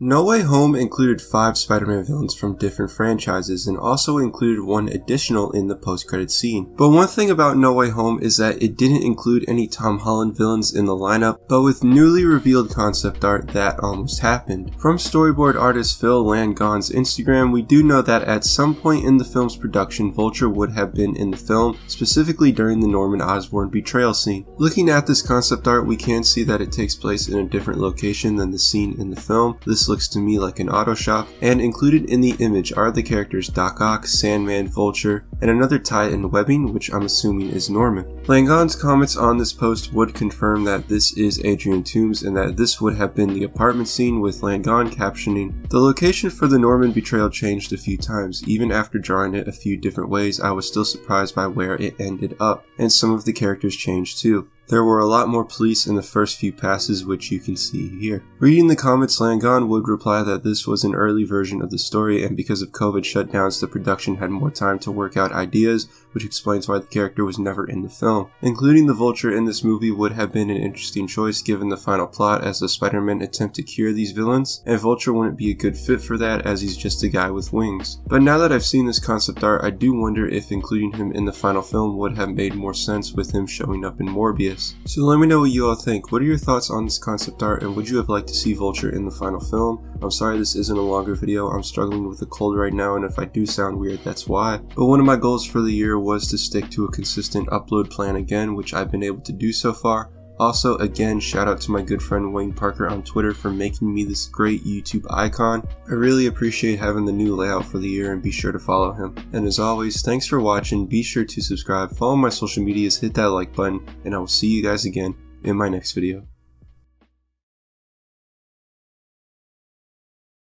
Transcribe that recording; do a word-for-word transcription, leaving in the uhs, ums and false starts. No Way Home included five Spider-Man villains from different franchises and also included one additional in the post-credits scene. But one thing about No Way Home is that it didn't include any Tom Holland villains in the lineup, but with newly revealed concept art that almost happened. From storyboard artist Phil Langone's Instagram, we do know that at some point in the film's production, Vulture would have been in the film, specifically during the Norman Osborn betrayal scene. Looking at this concept art, we can see that it takes place in a different location than the scene in the film. This looks to me like an auto shop, and included in the image are the characters Doc Ock, Sandman, Vulture, and another tie in webbing, which I'm assuming is Norman. Langone's comments on this post would confirm that this is Adrian Toomes and that this would have been the apartment scene, with Langone captioning, "The location for the Norman betrayal changed a few times. Even after drawing it a few different ways, I was still surprised by where it ended up, and some of the characters changed too. There were a lot more police in the first few passes, which you can see here." Reading the comments, Langone would reply that this was an early version of the story, and because of COVID shutdowns, the production had more time to work out ideas, which explains why the character was never in the film. Including the Vulture in this movie would have been an interesting choice given the final plot, as the Spider-Man attempt to cure these villains, and Vulture wouldn't be a good fit for that as he's just a guy with wings. But now that I've seen this concept art, I do wonder if including him in the final film would have made more sense with him showing up in Morbius. So let me know what you all think. What are your thoughts on this concept art, and would you have liked to see Vulture in the final film? I'm sorry this isn't a longer video. I'm struggling with a cold right now, and if I do sound weird, that's why. But one of my goals for the year was to stick to a consistent upload plan again, which I've been able to do so far. Also, again, shout out to my good friend Wayne Parker on Twitter for making me this great YouTube icon. I really appreciate having the new layout for the year, and be sure to follow him. And as always, thanks for watching, be sure to subscribe, follow my social medias, hit that like button, and I will see you guys again in my next video.